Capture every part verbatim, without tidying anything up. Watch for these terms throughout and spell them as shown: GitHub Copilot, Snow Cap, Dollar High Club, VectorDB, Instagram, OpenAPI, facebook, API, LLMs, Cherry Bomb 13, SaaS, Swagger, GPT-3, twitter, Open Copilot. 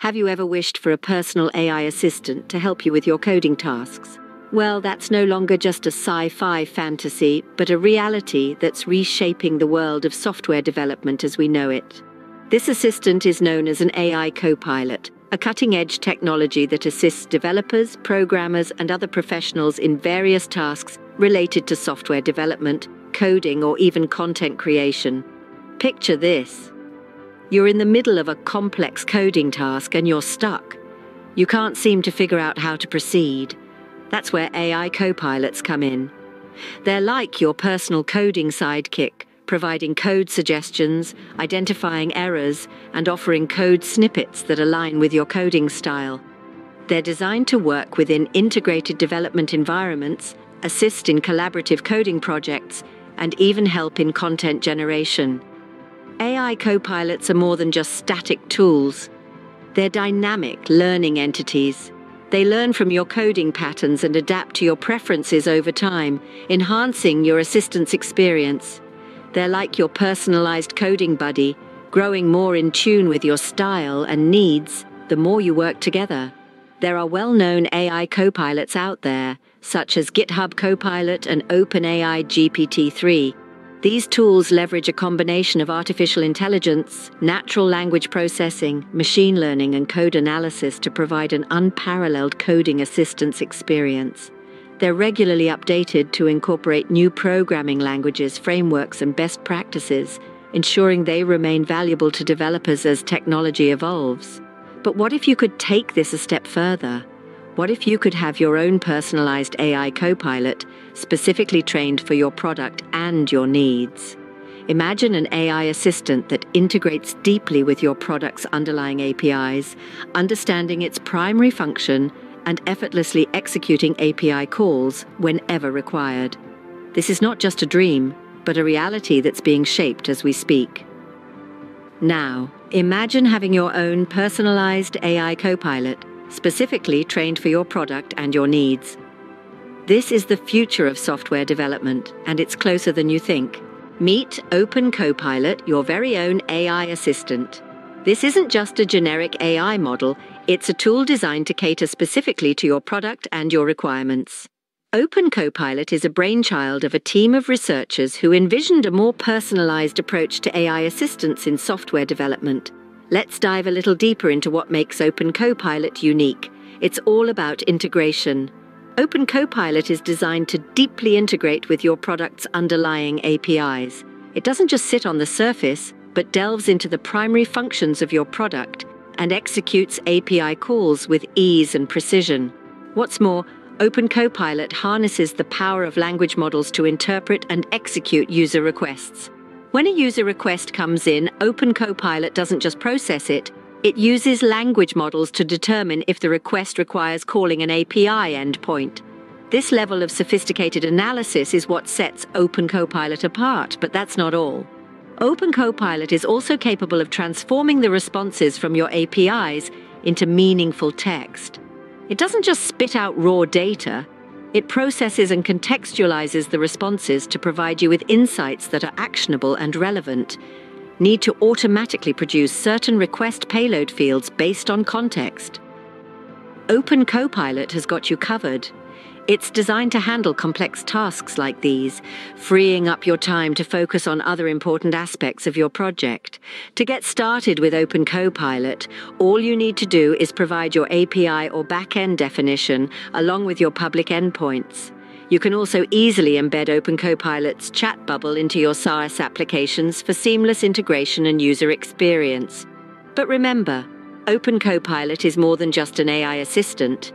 Have you ever wished for a personal A I assistant to help you with your coding tasks? Well, that's no longer just a sci-fi fantasy, but a reality that's reshaping the world of software development as we know it. This assistant is known as an A I copilot, a cutting-edge technology that assists developers, programmers, and other professionals in various tasks related to software development, coding, or even content creation. Picture this. You're in the middle of a complex coding task and you're stuck. You can't seem to figure out how to proceed. That's where A I copilots come in. They're like your personal coding sidekick, providing code suggestions, identifying errors, and offering code snippets that align with your coding style. They're designed to work within integrated development environments, assist in collaborative coding projects, and even help in content generation. A I copilots are more than just static tools. They're dynamic learning entities. They learn from your coding patterns and adapt to your preferences over time, enhancing your assistant's experience. They're like your personalized coding buddy, growing more in tune with your style and needs the more you work together. There are well-known A I copilots out there, such as GitHub Copilot and OpenAI G P T three. These tools leverage a combination of artificial intelligence, natural language processing, machine learning, and code analysis to provide an unparalleled coding assistance experience. They're regularly updated to incorporate new programming languages, frameworks, and best practices, ensuring they remain valuable to developers as technology evolves. But what if you could take this a step further? What if you could have your own personalized A I copilot, specifically trained for your product and your needs? Imagine an A I assistant that integrates deeply with your product's underlying A P Is, understanding its primary function and effortlessly executing A P I calls whenever required. This is not just a dream, but a reality that's being shaped as we speak. Now, imagine having your own personalized A I copilot, specifically trained for your product and your needs. This is the future of software development, and it's closer than you think. Meet Open Copilot, your very own A I assistant. This isn't just a generic A I model, it's a tool designed to cater specifically to your product and your requirements. Open Copilot is a brainchild of a team of researchers who envisioned a more personalized approach to A I assistance in software development. Let's dive a little deeper into what makes Open Copilot unique. It's all about integration. Open Copilot is designed to deeply integrate with your product's underlying A P Is. It doesn't just sit on the surface, but delves into the primary functions of your product and executes A P I calls with ease and precision. What's more, Open Copilot harnesses the power of language models to interpret and execute user requests. When a user request comes in, Open Copilot doesn't just process it, it uses language models to determine if the request requires calling an A P I endpoint. This level of sophisticated analysis is what sets Open Copilot apart, but that's not all. Open Copilot is also capable of transforming the responses from your A P Is into meaningful text. It doesn't just spit out raw data. It processes and contextualizes the responses to provide you with insights that are actionable and relevant. Need to automatically produce certain request payload fields based on context. Open Copilot has got you covered. It's designed to handle complex tasks like these, freeing up your time to focus on other important aspects of your project. To get started with Open Copilot, all you need to do is provide your A P I or backend definition along with your public endpoints. You can also easily embed Open Copilot's chat bubble into your SaaS applications for seamless integration and user experience. But remember, Open Copilot is more than just an A I assistant.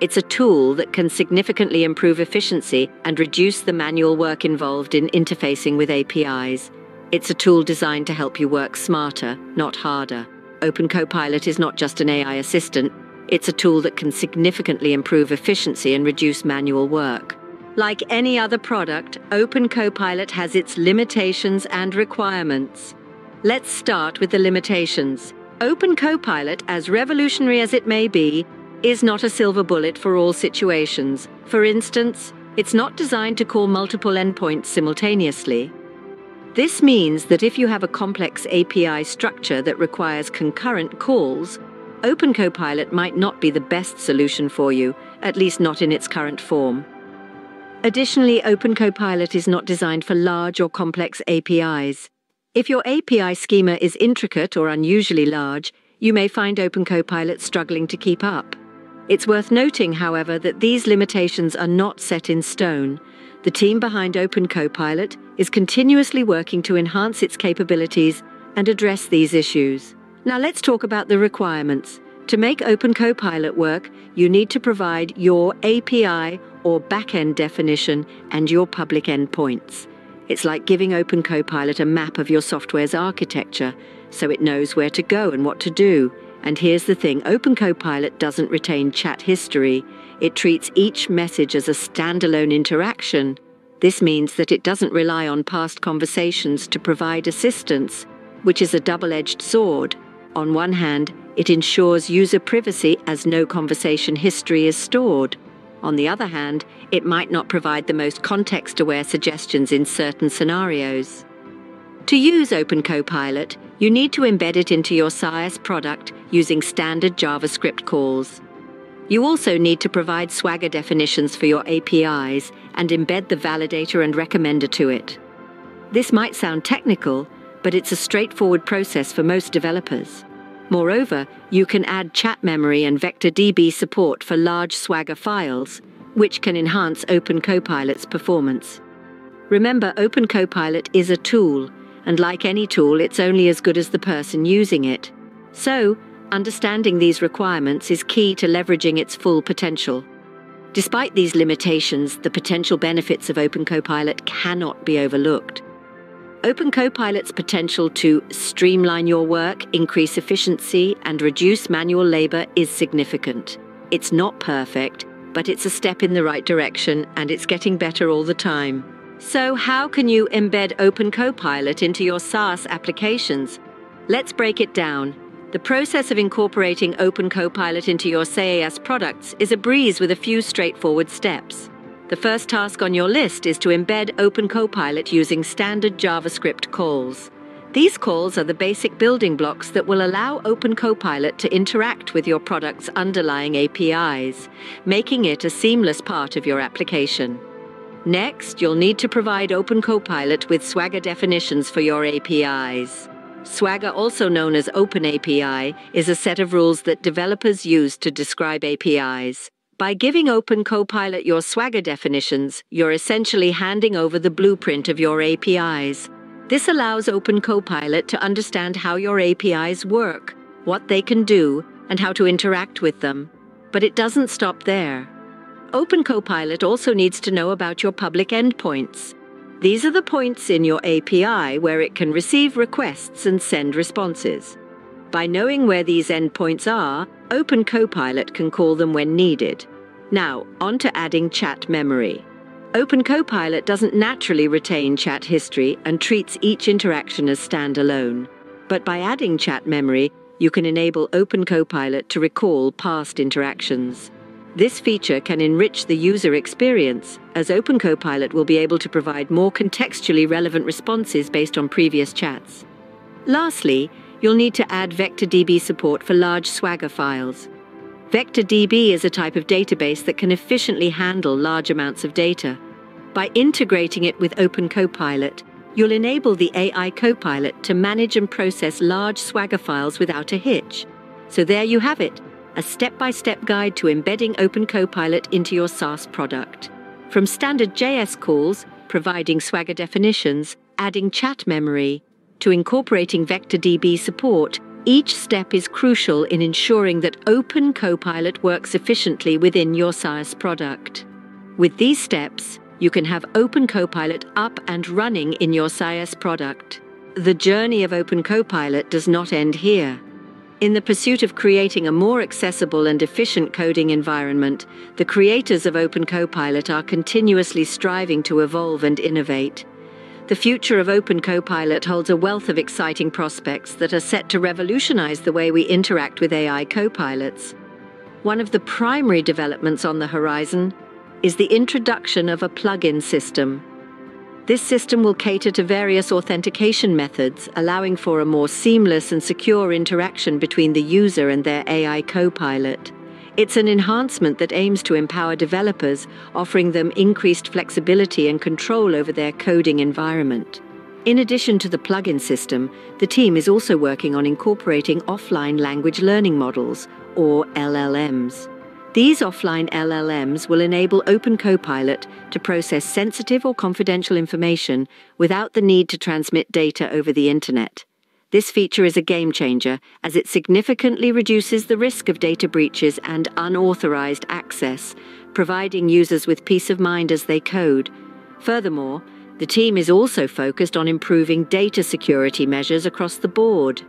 It's a tool that can significantly improve efficiency and reduce the manual work involved in interfacing with A P Is. It's a tool designed to help you work smarter, not harder. Open Copilot is not just an A I assistant. It's a tool that can significantly improve efficiency and reduce manual work. Like any other product, Open Copilot has its limitations and requirements. Let's start with the limitations. Open Copilot, as revolutionary as it may be, is not a silver bullet for all situations. For instance, it's not designed to call multiple endpoints simultaneously. This means that if you have a complex A P I structure that requires concurrent calls, Open Copilot might not be the best solution for you, at least not in its current form. Additionally, Open Copilot is not designed for large or complex A P Is. If your A P I schema is intricate or unusually large, you may find Open Copilot struggling to keep up. It's worth noting, however, that these limitations are not set in stone. The team behind Open Copilot is continuously working to enhance its capabilities and address these issues. Now let's talk about the requirements. To make Open Copilot work, you need to provide your A P I or backend definition and your public endpoints. It's like giving Open Copilot a map of your software's architecture, so it knows where to go and what to do. And here's the thing, Open Copilot doesn't retain chat history. It treats each message as a standalone interaction. This means that it doesn't rely on past conversations to provide assistance, which is a double-edged sword. On one hand, it ensures user privacy as no conversation history is stored. On the other hand, it might not provide the most context-aware suggestions in certain scenarios. To use Open Copilot, you need to embed it into your SaaS product using standard JavaScript calls. You also need to provide Swagger definitions for your A P Is and embed the validator and recommender to it. This might sound technical, but it's a straightforward process for most developers. Moreover, you can add chat memory and VectorDB support for large Swagger files, which can enhance Open Copilot's performance. Remember, Open Copilot is a tool, and like any tool, it's only as good as the person using it. So, understanding these requirements is key to leveraging its full potential. Despite these limitations, the potential benefits of Open Copilot cannot be overlooked. Open Copilot's potential to streamline your work, increase efficiency, and reduce manual labor is significant. It's not perfect, but it's a step in the right direction, and it's getting better all the time. So how can you embed Open Copilot into your SaaS applications? Let's break it down. The process of incorporating Open Copilot into your SaaS products is a breeze with a few straightforward steps. The first task on your list is to embed Open Copilot using standard JavaScript calls. These calls are the basic building blocks that will allow Open Copilot to interact with your product's underlying A P Is, making it a seamless part of your application. Next, you'll need to provide Open Copilot with Swagger definitions for your A P Is. Swagger, also known as OpenAPI, is a set of rules that developers use to describe A P Is. By giving Open Copilot your Swagger definitions, you're essentially handing over the blueprint of your A P Is. This allows Open Copilot to understand how your A P Is work, what they can do, and how to interact with them. But it doesn't stop there. Open Copilot also needs to know about your public endpoints. These are the points in your A P I where it can receive requests and send responses. By knowing where these endpoints are, Open Copilot can call them when needed. Now, on to adding chat memory. Open Copilot doesn't naturally retain chat history and treats each interaction as standalone. But by adding chat memory, you can enable Open Copilot to recall past interactions. This feature can enrich the user experience, as Open Copilot will be able to provide more contextually relevant responses based on previous chats. Lastly, you'll need to add VectorDB support for large Swagger files. VectorDB is a type of database that can efficiently handle large amounts of data. By integrating it with Open Copilot, you'll enable the A I Copilot to manage and process large Swagger files without a hitch. So there you have it, a step-by-step guide to embedding Open Copilot into your SaaS product. From standard J S calls, providing Swagger definitions, adding chat memory, to incorporating VectorDB support, each step is crucial in ensuring that Open Copilot works efficiently within your SaaS product. With these steps, you can have Open Copilot up and running in your SaaS product. The journey of Open Copilot does not end here. In the pursuit of creating a more accessible and efficient coding environment, the creators of Open Copilot are continuously striving to evolve and innovate. The future of Open Copilot holds a wealth of exciting prospects that are set to revolutionize the way we interact with A I copilots. One of the primary developments on the horizon is the introduction of a plug-in system. This system will cater to various authentication methods, allowing for a more seamless and secure interaction between the user and their A I copilot. It's an enhancement that aims to empower developers, offering them increased flexibility and control over their coding environment. In addition to the plugin system, the team is also working on incorporating offline language learning models, or L L Ms. These offline L L Ms will enable Open Copilot to process sensitive or confidential information without the need to transmit data over the internet. This feature is a game-changer, as it significantly reduces the risk of data breaches and unauthorized access, providing users with peace of mind as they code. Furthermore, the team is also focused on improving data security measures across the board.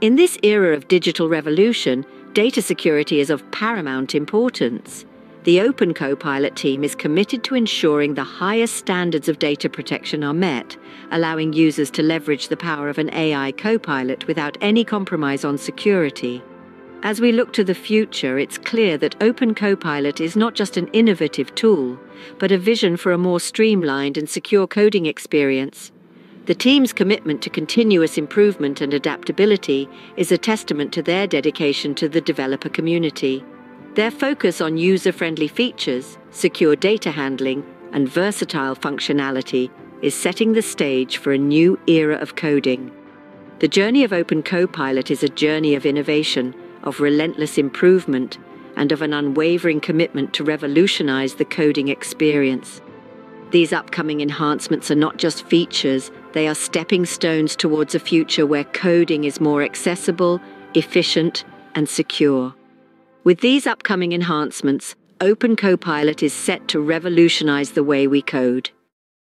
In this era of digital revolution, data security is of paramount importance. The Open Copilot team is committed to ensuring the highest standards of data protection are met, allowing users to leverage the power of an A I copilot without any compromise on security. As we look to the future, it's clear that Open Copilot is not just an innovative tool, but a vision for a more streamlined and secure coding experience. The team's commitment to continuous improvement and adaptability is a testament to their dedication to the developer community. Their focus on user-friendly features, secure data handling, and versatile functionality is setting the stage for a new era of coding. The journey of Open Copilot is a journey of innovation, of relentless improvement, and of an unwavering commitment to revolutionize the coding experience. These upcoming enhancements are not just features, they are stepping stones towards a future where coding is more accessible, efficient, and secure. With these upcoming enhancements, Open Copilot is set to revolutionize the way we code.